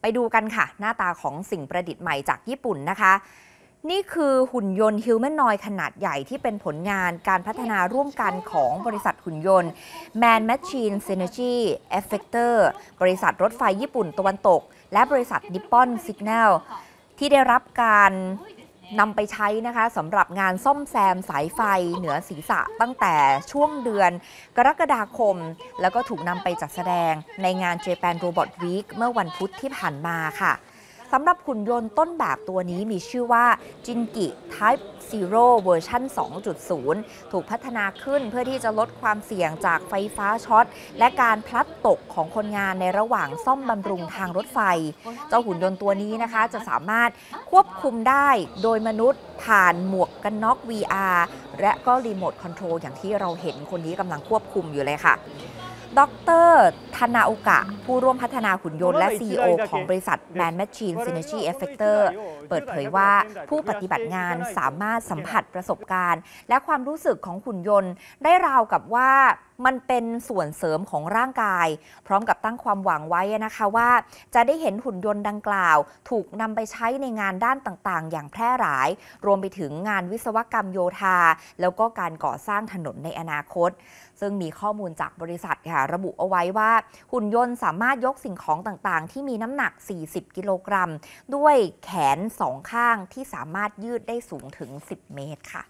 ไปดูกันค่ะหน้าตาของสิ่งประดิษฐ์ใหม่จากญี่ปุ่นนะคะนี่คือหุ่นยนต์ฮิวแมนนอยด์ขนาดใหญ่ที่เป็นผลงานการพัฒนาร่วมกันของบริษัทหุ่นยนต์ Man Machine Synergy Effector บริษัทรถไฟญี่ปุ่นตะวันตกและบริษัท Nippon Signal ที่ได้รับการนำไปใช้นะคะสำหรับงานซ่อมแซมสายไฟเหนือศีรษะตั้งแต่ช่วงเดือนกรกฎาคมแล้วก็ถูกนำไปจัดแสดงในงาน Japan Robot Week เมื่อวันพุธที่ผ่านมาค่ะสำหรับหุ่นยนต์ต้นแบบตัวนี้มีชื่อว่าจินกิ Type 0 Version 2.0 ถูกพัฒนาขึ้นเพื่อที่จะลดความเสี่ยงจากไฟฟ้าช็อตและการพลัดตกของคนงานในระหว่างซ่อมบำรุงทางรถไฟเจ้าหุ่นยนต์ตัวนี้นะคะจะสามารถควบคุมได้โดยมนุษย์ผ่านหมวกกันน็อก VR และก็รีโมทคอนโทรลอย่างที่เราเห็นคนนี้กำลังควบคุมอยู่เลยค่ะดร.ทานาโอกะผู้ร่วมพัฒนาหุ่นยนต์และ CEO ของบริษัท Man Machine Synergy Effector เปิดเผยว่าผู้ปฏิบัติงานสามารถสัมผัสประสบการณ์และความรู้สึกของหุ่นยนต์ได้ราวกับว่ามันเป็นส่วนเสริมของร่างกายพร้อมกับตั้งความหวังไว้นะคะว่าจะได้เห็นหุ่นยนต์ดังกล่าวถูกนำไปใช้ในงานด้านต่างๆอย่างแพร่หลายรวมไปถึงงานวิศวกรรมโยธาแล้วก็การก่อสร้างถนนในอนาคตซึ่งมีข้อมูลจากบริษัทค่ะระบุเอาไว้ว่าหุ่นยนต์สามารถยกสิ่งของต่างๆที่มีน้ำหนัก40กิโลกรัมด้วยแขน2ข้างที่สามารถยืดได้สูงถึง10 เมตรค่ะ